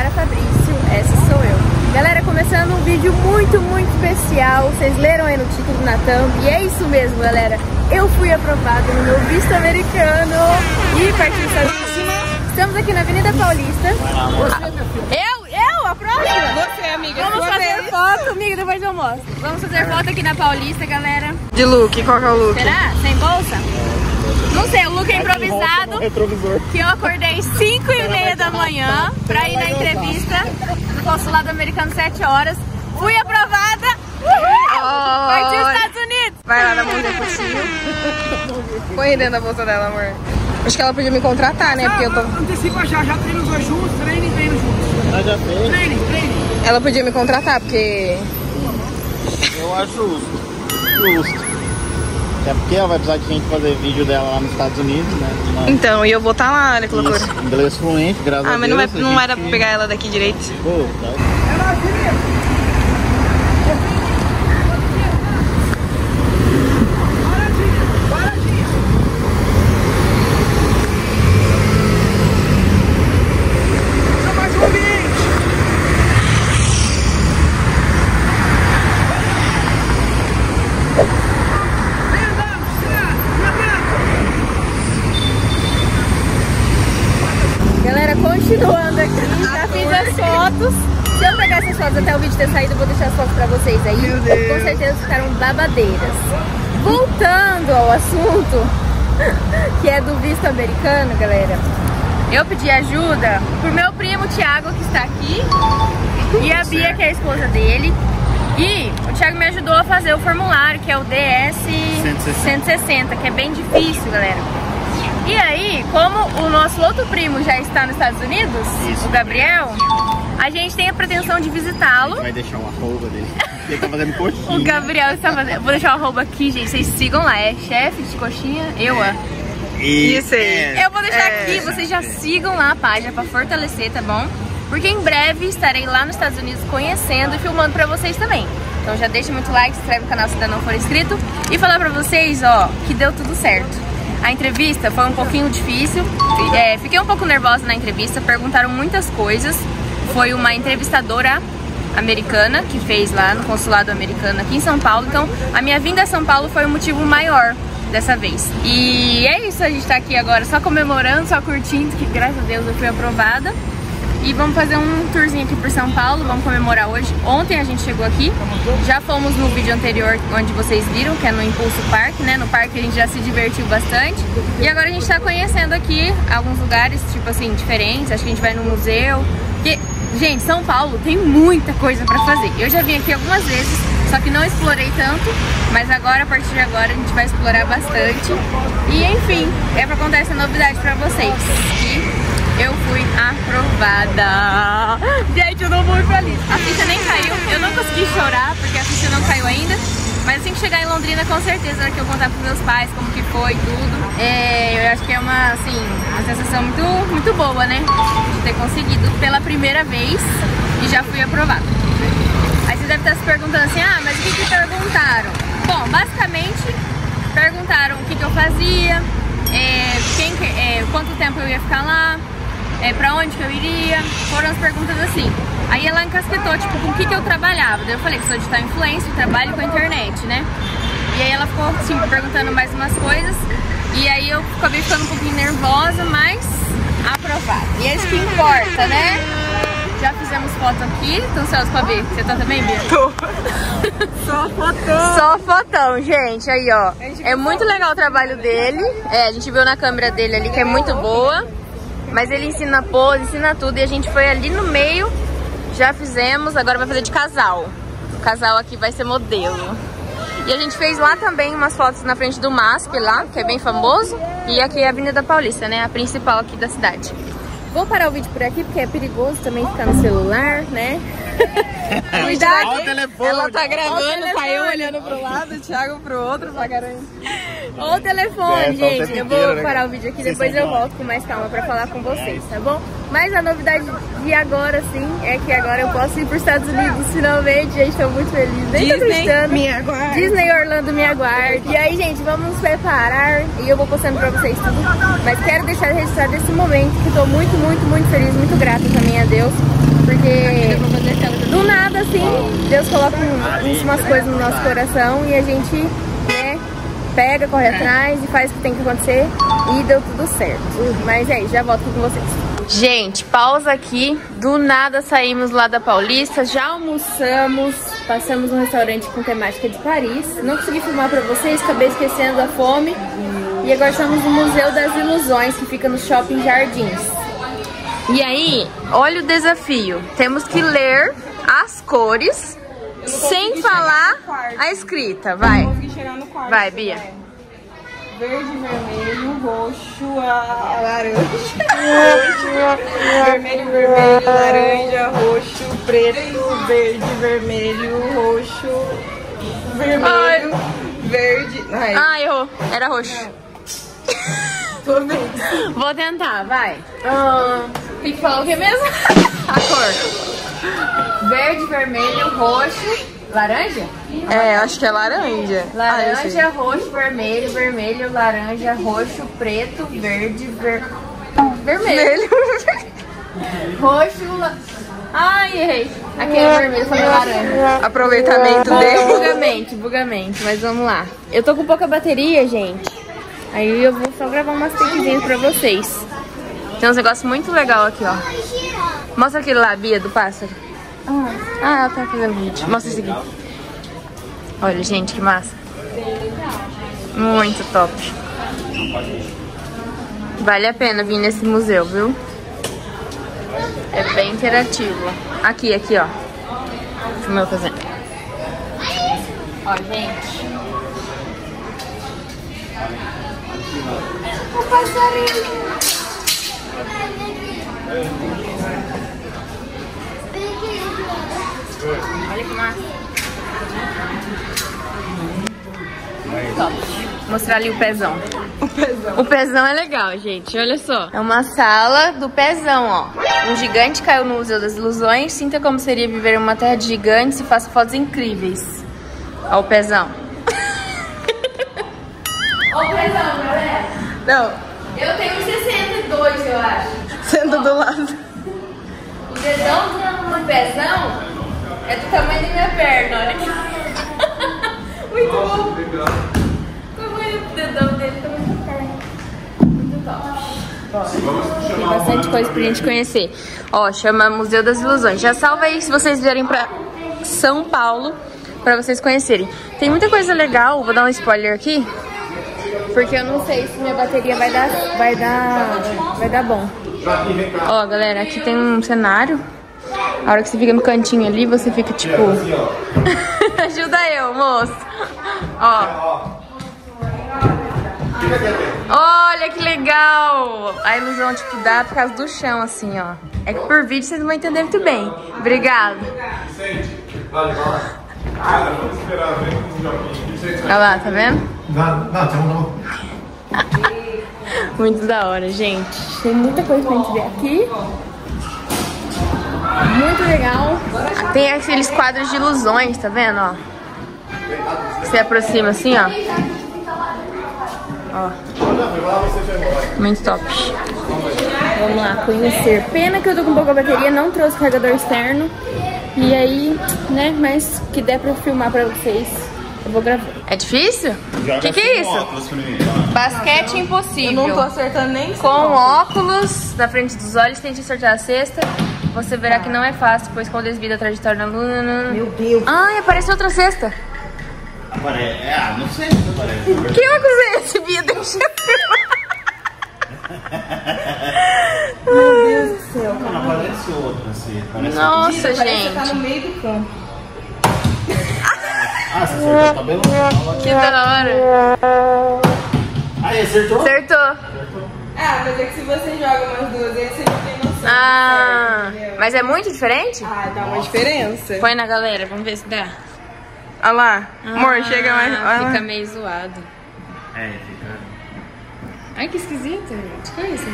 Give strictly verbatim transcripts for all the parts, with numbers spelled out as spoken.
Sara Fabrício, essa sou eu. Galera, começando um vídeo muito, muito especial. Vocês leram aí no título, na thumb, e é isso mesmo, galera. Eu fui aprovada no meu visto americano e partiu para cima. Estamos aqui na Avenida Paulista. Eu? Eu? A próxima? Você, amiga. Vamos fazer foto, amiga, depois eu mostro. Vamos fazer foto aqui na Paulista, galera. De look, qual que é o look? Será? Sem bolsa? Não sei, o look é improvisado, que eu acordei cinco e meia da manhã pra ir na entrevista do Consulado Americano, sete horas. Fui aprovada! Uhul! Partiu dos Estados Unidos! Vai lá na bolsa do coxinho. Põe dentro da bolsa dela, amor. Acho que ela podia me contratar, né? Porque eu tô... Antecipa já, já treino os dois juntos, treino e treino juntos. Ela já fez? Treino, treino. Ela podia me contratar, porque... Eu acho justo. Justo. É porque ela vai precisar de gente fazer vídeo dela lá nos Estados Unidos, né? Mas... Então, e eu vou estar tá lá, olha que loucura. Inglês fluente, graças a Deus. Ah, mas não, vai, não gente... era pra pegar ela daqui direito. Pô, tá. Continuando aqui, já fiz as fotos. Se eu pegar essas fotos até o vídeo ter saído, eu vou deixar as fotos pra vocês aí. Com certeza ficaram babadeiras. Voltando ao assunto, que é do visto americano, galera. Eu pedi ajuda pro meu primo Thiago, que está aqui, e a Bia, que é a esposa dele. E o Thiago me ajudou a fazer o formulário, que é o D S cento e sessenta, que é bem difícil, galera. E aí, como o nosso outro primo já está nos Estados Unidos, isso, o Gabriel, a gente tem a pretensão de visitá-lo. Vai deixar um arroba dele. Ele tá fazendo coxinha. O Gabriel está fazendo... Vou deixar o arroba aqui, gente. Vocês sigam lá. É chefe de coxinha, eu a. Isso aí. Eu vou deixar aqui. Vocês já sigam lá a página para fortalecer, tá bom? Porque em breve estarei lá nos Estados Unidos conhecendo e filmando para vocês também. Então já deixa muito like, se inscreve no canal se ainda não for inscrito. E falar para vocês, ó, que deu tudo certo. A entrevista foi um pouquinho difícil, é, fiquei um pouco nervosa na entrevista, perguntaram muitas coisas. Foi uma entrevistadora americana que fez lá no Consulado Americano aqui em São Paulo. Então a minha vinda a São Paulo foi um motivo maior dessa vez. E é isso, a gente tá aqui agora só comemorando, só curtindo, que graças a Deus eu fui aprovada. E vamos fazer um tourzinho aqui por São Paulo, vamos comemorar hoje. Ontem a gente chegou aqui, já fomos no vídeo anterior onde vocês viram, que é no Impulso Parque, né? No parque a gente já se divertiu bastante. E agora a gente tá conhecendo aqui alguns lugares, tipo assim, diferentes. Acho que a gente vai no museu. Porque, gente, São Paulo tem muita coisa pra fazer. Eu já vim aqui algumas vezes, só que não explorei tanto. Mas agora, a partir de agora, a gente vai explorar bastante. E enfim, é pra contar essa novidade pra vocês. E... eu fui aprovada. Gente, eu não vou ir pra lista. A ficha nem caiu. Eu não consegui chorar porque a ficha não caiu ainda. Mas assim que chegar em Londrina, com certeza, era que eu contar pros meus pais como que foi tudo. É, eu acho que é uma, assim, uma sensação muito, muito boa, né? De ter conseguido pela primeira vez e já fui aprovada. Aí você deve estar se perguntando assim, ah, mas o que que perguntaram? Bom, basicamente, perguntaram o que que eu fazia, é, quem, é, quanto tempo eu ia ficar lá, é, pra onde que eu iria, foram as perguntas assim. Aí ela encasquetou, tipo, com o que que eu trabalhava. Daí eu falei que sou digital influencer, trabalho com a internet, né? E aí ela ficou, assim, perguntando mais umas coisas. E aí eu acabei ficando um pouquinho nervosa, mas aprovada. E é isso que importa, né? Já fizemos foto aqui, estão ansiosos pra ver. Você tá também, Bia? Tô. Só fotão. Só fotão, gente. Aí, ó. É muito legal o trabalho dele. É, a gente viu na câmera dele ali, que é muito boa. Mas ele ensina pose, ensina tudo. E a gente foi ali no meio, já fizemos, agora vai fazer de casal. O casal aqui vai ser modelo. E a gente fez lá também umas fotos na frente do M A S P lá, que é bem famoso. E aqui é a Avenida Paulista, né? A principal aqui da cidade. Vou parar o vídeo por aqui, porque é perigoso também ficar no celular, né? Cuidado! Olha o telefone! Ela tá gravando, o pai olhando pro lado, o Thiago pro outro, pra olha o telefone, é, gente! Inteiro, eu vou parar né? o vídeo aqui, depois eu volto com mais calma pra falar com vocês, tá bom? Mas a novidade de agora, sim, é que agora eu posso ir para os Estados Unidos, finalmente. Gente, estou muito feliz. Nem Disney, me aguarde. Disney Orlando, me aguarde. E aí, gente, vamos nos preparar. E eu vou postando para vocês tudo. Mas quero deixar registrado esse momento, que estou muito, muito, muito feliz, muito grata também a Deus. Porque do nada, assim, Deus coloca um, umas coisas no nosso coração e a gente, né, pega, corre atrás e faz o que tem que acontecer. E deu tudo certo. Mas é isso, já volto com vocês. Gente, pausa aqui, do nada saímos lá da Paulista, já almoçamos, passamos num restaurante com temática de Paris. Não consegui filmar pra vocês, acabei esquecendo a fome. E agora estamos no Museu das Ilusões, que fica no Shopping Jardins. E aí, olha o desafio, temos que ler as cores sem falar a escrita, vai. Vai, Bia. Verde, vermelho, roxo, a laranja, roxo, vermelho, vermelho, laranja, roxo, preto, verde, vermelho, roxo, vermelho, Ai. verde... Ai. Ah, errou. Era roxo. Tô vendo. Vou tentar, vai. Ah, tem que falar o que mesmo? A cor. Verde, vermelho, roxo... Laranja? É, acho que é laranja. Laranja, ah, roxo, vermelho, vermelho, laranja, roxo, preto, verde, ver... vermelho. Roxo, la... ai, errei. Aquele é vermelho, falei laranja. Aproveitamento dele. Bugamente, bugamente, mas vamos lá. Eu tô com pouca bateria, gente. Aí eu vou só gravar umas takezinhas pra vocês. Tem uns negócios muito legal aqui, ó. Mostra aquele lá, Bia, do pássaro. Ah, ela tá fazendo vídeo. Mostra isso aqui. Olha, gente, que massa. Muito top. Vale a pena vir nesse museu, viu? É bem interativo. Aqui, aqui, ó. Deixa o meu fazendo. Ó, gente. O passarinho. Olha que massa. Top. Vou mostrar ali o pezão. O pezão. O pezão é legal, gente. Olha só. É uma sala do pezão, ó. Um gigante caiu no Museu das Ilusões. Sinta como seria viver em uma terra de gigantes e faça fotos incríveis. Ó o pezão. Ó o pezão, galera. Não. Eu tenho sessenta e dois, eu acho. Sendo ó. do lado. O dedão do pezão... é do tamanho da minha perna, olha aqui. Muito bom. Tamanho do dedão dele, tamanho da perna. Muito top. Tem bastante coisa pra gente conhecer. Ó, chama Museu das Ilusões. Já salva aí se vocês vierem pra São Paulo, pra vocês conhecerem. Tem muita coisa legal, vou dar um spoiler aqui. Porque eu não sei se minha bateria vai dar, vai dar, vai dar bom. Ó, galera, aqui tem um cenário. A hora que você fica no cantinho ali, você fica tipo... Ajuda eu, moço. Ó. Olha que legal. A ilusão, tipo, dá por causa do chão, assim, ó. É que por vídeo vocês não vão entender muito bem. Obrigada. Olha lá, tá vendo? Muito da hora, gente. Tem muita coisa pra gente ver aqui. Muito legal. Tem aqueles quadros de ilusões, tá vendo, ó? Você aproxima assim, ó. Ó. Muito top. Vamos lá, conhecer. Pena que eu tô com pouca bateria, não trouxe carregador externo. E aí, né, mas que der pra filmar pra vocês, eu vou gravar. É difícil? O que que é isso? Basquete impossível. Eu não tô acertando nem com óculos, na frente dos olhos, tente acertar a cesta. Você verá que não é fácil, pois quando desvia a trajetória da luna... Meu Deus! Ai, apareceu outra cesta! Aparece... Ah, não sei se aparece. Que óculos é esse, Bia? Deixa eu filmar! Meu Deus do céu! Não, não aparece outra cesta. Nossa, gente! Você tá no meio do campo. Ah, você acertou o cabelo? Que da hora! Aí, acertou? Acertou! Acertou. Ah, mas é que se você joga umas duas vezes, você não tem noção. Ah, mas é muito diferente? Ah, dá uma diferença. Põe na galera, vamos ver se dá. Olha lá, ah, amor, chega mais. Ah, fica meio zoado. É, fica. Ai, que esquisito, gente. Que é isso?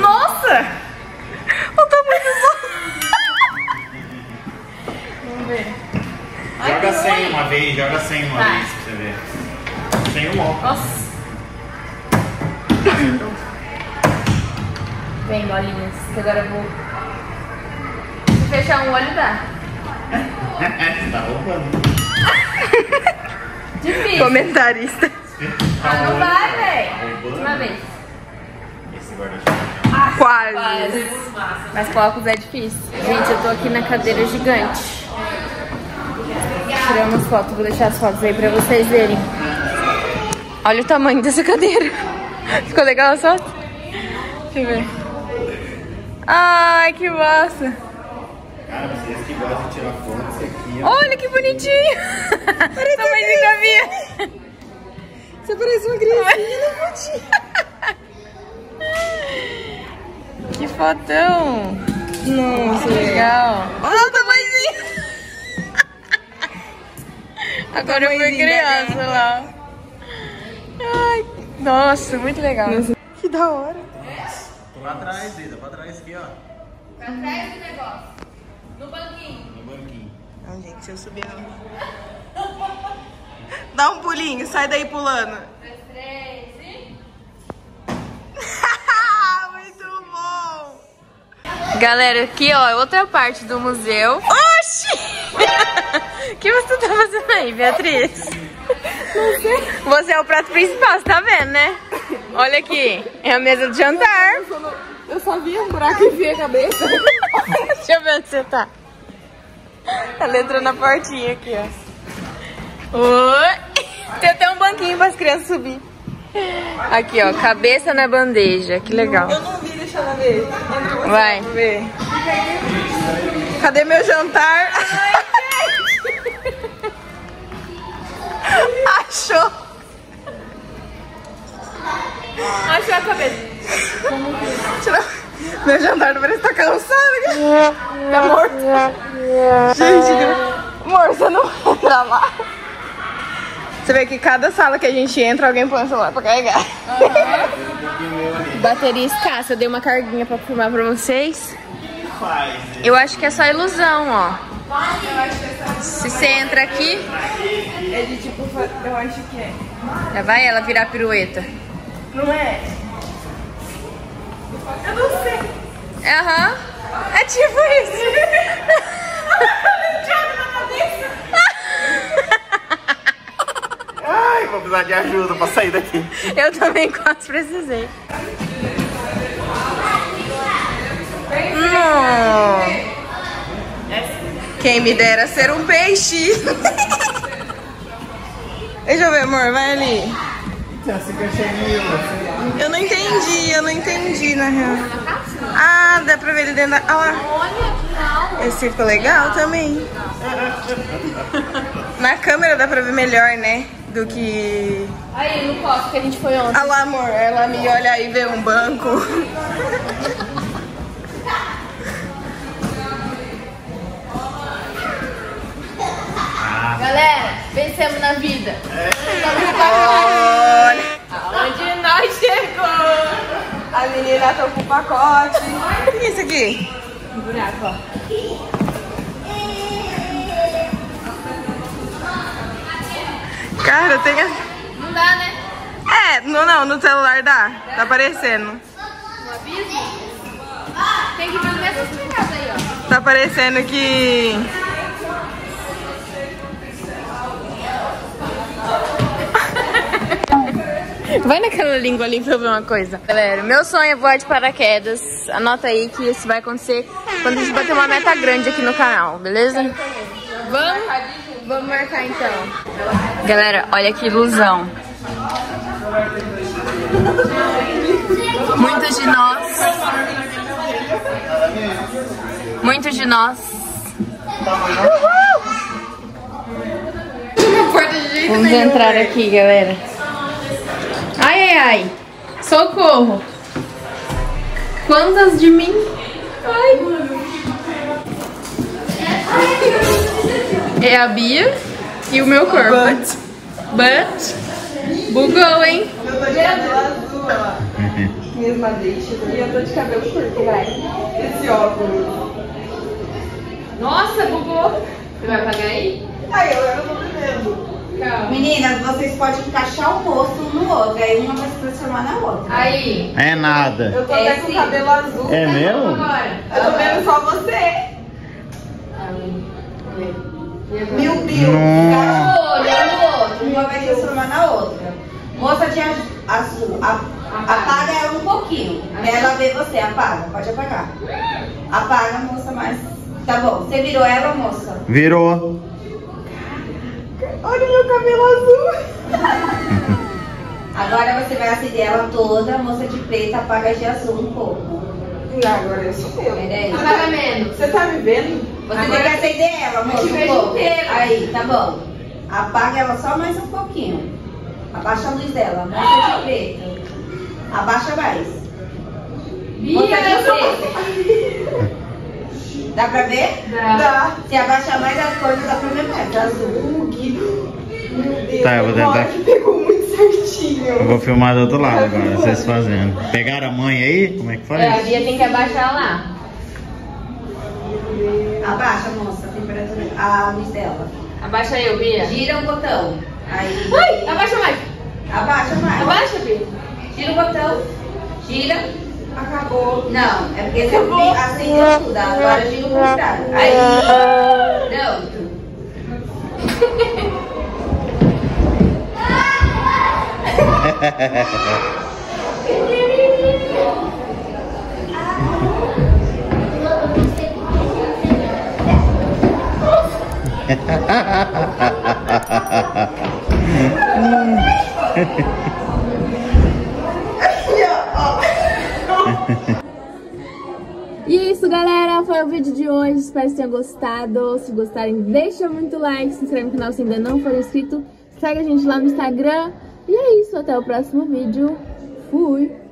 Nossa! Vem, bolinhas, que agora eu vou... Se fechar um olho, dá. Você tá roubando. Difícil. Comentarista. Ah, não vai, velho. Uma vez. Esse guarda-chuva. Ah, quase. Quase. Mas com óculos é difícil. Gente, eu tô aqui na cadeira gigante. Tirando as fotos, vou deixar as fotos aí pra vocês verem. Olha o tamanho dessa cadeira. Ficou legal as fotos? Deixa eu ver. Ai, que massa. Cara, vocês que gostam de tirar fotos aqui. Olha que bonitinho. Parece uma gracinha. Você parece uma gracinha na fotinha. Que fotão! Nossa, legal! Olha o tamanhozinho! Agora eu fui criança lá. Ai, nossa, muito legal. Nossa, que da hora! Tô lá atrás, Zida, pra trás aqui, ó. Pra trás do negócio. No banquinho. No banquinho. Não, gente, se eu subir não. Dá um pulinho, sai daí pulando. Dois, três e... Galera, aqui ó, outra parte do museu. Oxi! O que você tá fazendo aí, Beatriz? Não sei. Você é o prato principal, você tá vendo, né? Olha aqui, é a mesa de jantar. Eu só, não... eu só vi um buraco e vi a cabeça. Deixa eu ver onde você tá. Ela entrou na portinha aqui, ó. Oi. Tem até um banquinho para as crianças subir. Aqui ó, cabeça na bandeja, que legal. Eu não vi. Deixa ela ver. Vai. Ver. Cadê meu jantar? Ai, achou. Achou a cabeça. Tirou. Meu jantar não parece que tá cansado. Tá morto. Gente, amor, você não vai entrar lá. Você vê que cada sala que a gente entra, alguém põe o celular pra carregar. Uhum. Bateria escassa. Eu dei uma carguinha pra filmar pra vocês. Eu acho que é só ilusão, ó. Se você entra aqui... É de tipo... Eu acho que é. Já vai ela virar pirueta. Não é? Eu não sei. Aham. Uhum. É tipo isso. Ai, vou precisar de ajuda pra sair daqui. Eu também quase precisei. Hum. Quem me dera ser um peixe. Deixa eu ver, amor, vai ali. Eu não entendi, eu não entendi, na real. Ah, dá pra ver ele dentro da... Ah, lá. Esse ficou legal também. Na câmera dá pra ver melhor, né? Do que... Aí, no copo que a gente foi ontem. Ah lá, amor, ela me olha aí e vê um banco. Galera, vencemos na vida. É. Aonde nós chegou? A menina tá com o pacote. O que é isso aqui? Um buraco, ó. Cara, tem a... Não dá, né? É, não, não, no celular dá. Tá aparecendo. No abismo? Tem que ver no mesmo supermercado aí, ó. Tá aparecendo que... Vai naquela língua ali pra eu ver uma coisa. Galera, meu sonho é voar de paraquedas. Anota aí que isso vai acontecer quando a gente bater uma meta grande aqui no canal, beleza? Vamos... Vamos marcar então. Galera, olha que ilusão. Muitos de nós. Muitos de nós. Uhul! Vamos entrar aqui, galera. Ai, ai, ai. Socorro. Quantas de mim? Ai, mano. É a Bia e o meu corpo. But, but bugou, hein? Eu tô de cabelo azul, ó. Mesma deixa. E eu tô de cabelo curto, vai. Esse óculos. Nossa, bugou. Você vai pagar aí? Aí, eu não tô vendo. Calma. Meninas, vocês podem encaixar o rosto um no outro, aí uma vai se transformar na outra. Aí. É nada. Eu tô é até com o cabelo azul. É mesmo? Agora. Eu tô vendo só você. Aí. Meu Deus. Encaixa o olho, olha o outro. Uma vai se transformar na outra. Moça de azul, apaga. apaga ela um pouquinho. Pra ela ver você, apaga. Pode apagar. Apaga, moça, mas... Tá bom. Você virou ela, moça? Virou. Olha meu cabelo azul. Agora você vai acender ela toda, moça de preta, apaga de azul um pouco. E agora eu sou eu. Apaga menos. Você tá me vendo? Você agora tem que acender ela, moça, um pouco. Inteiro. Aí, tá bom. Apaga ela só mais um pouquinho. Abaixa a luz dela, moça de preta. Abaixa mais. Moça de preta. Dá pra ver? Dá. Dá. Se abaixar mais as cores, dá pra ver mais. Azul, Guido. Meu Deus. Tá, eu vou tentar. Nossa, pegou muito certinho. Eu vou filmar do outro lado agora, vocês fazendo. Pegaram a mãe aí? Como é que faz? É, a Bia tem que abaixar lá. Abaixa, moça, a temperatura, a luz dela. Abaixa eu, Bia. Gira o botão. Aí. Ai, abaixa mais. Abaixa mais. Abaixa, Bia. Gira o botão. Gira. Acabou. Não, é porque acabou. Você acendeu tudo. Agora eu digo o contrário. Aí. Pronto. E é isso, galera, foi o vídeo de hoje, espero que tenham gostado. Se gostarem, deixa muito like, se inscreve no canal se ainda não for inscrito, segue a gente lá no Instagram. E é isso, até o próximo vídeo, fui!